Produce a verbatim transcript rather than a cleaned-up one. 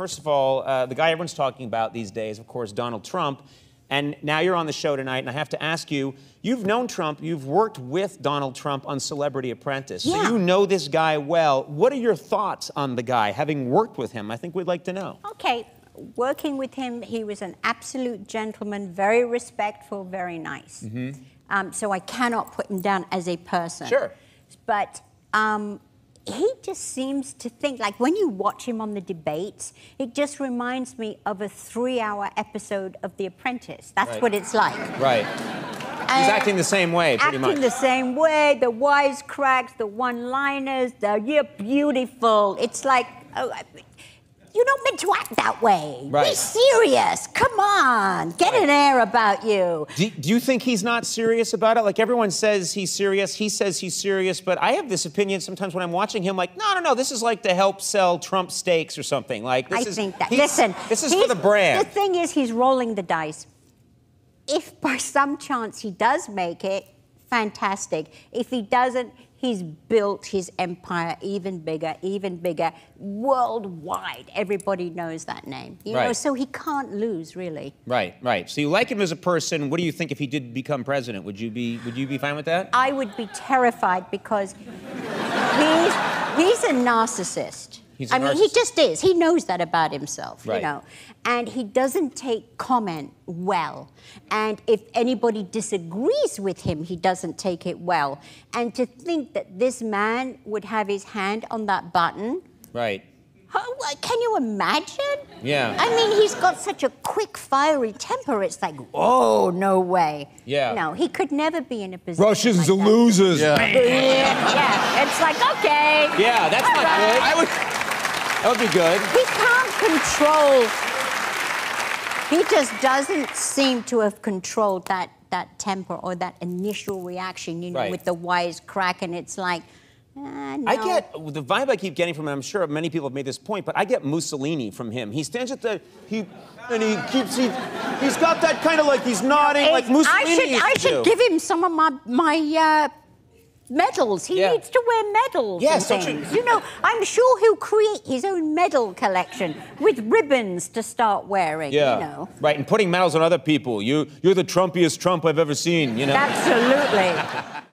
First of all, uh, the guy everyone's talking about these days, of course, Donald Trump. And now you're on the show tonight, and I have to ask you, you've known Trump, you've worked with Donald Trump on Celebrity Apprentice, yeah. So you know this guy well. What are your thoughts on the guy, having worked with him? I think we'd like to know. Okay, working with him, he was an absolute gentleman, very respectful, very nice. Mm-hmm. um, so I cannot put him down as a person. Sure. But um, he just seems to think, like when you watch him on the debates, it just reminds me of a three-hour episode of The Apprentice. That's right. What it's like. Right. And he's acting the same way, pretty acting much. Acting the same way, the wisecracks, the one-liners, the you're beautiful. It's like, oh, you're not meant to act that way. Right. Be serious. Come on. Get right. an air about you. Do, do you think he's not serious about it? Like, everyone says he's serious. He says he's serious. But I have this opinion sometimes when I'm watching him, like, no, no, no, this is like to help sell Trump steaks or something. Like, this I is, think that. Listen. This is for the brand. The thing is, he's rolling the dice. If by some chance he does make it, fantastic. If he doesn't, he's built his empire even bigger, even bigger, worldwide. Everybody knows that name, you right. know, so he can't lose, really. Right, right. So you like him as a person. What do you think if he did become president? Would you be, would you be fine with that? I would be terrified because he's, he's a narcissist. He's a I narcissist. mean, he just is. He knows that about himself, right. you know. And he doesn't take comment well. And if anybody disagrees with him, he doesn't take it well. And to think that this man would have his hand on that button. Right. Oh, can you imagine? Yeah. I mean, he's got such a quick, fiery temper. It's like, oh, no way. Yeah. No, he could never be in a position. Russians like are that. losers. Yeah. Yeah. It's like, okay. Yeah, that's All not right. good. I would... That would be good. He can't control. He just doesn't seem to have controlled that, that temper or that initial reaction, you know, right. with the wisecrack, and it's like, Uh, no. I get the vibe I keep getting from him. I'm sure many people have made this point, but I get Mussolini from him. He stands at the he, and he keeps he, he's got that kind of like he's nodding it's, like Mussolini. I should used to I should do. give him some of my my uh, medals. He yeah. needs to wear medals. Yes, yeah, so you know. I'm sure he'll create his own medal collection with ribbons to start wearing. Yeah, you know. Right, and putting medals on other people. You you're the Trumpiest Trump I've ever seen. You know. Absolutely.